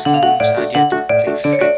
Star Started.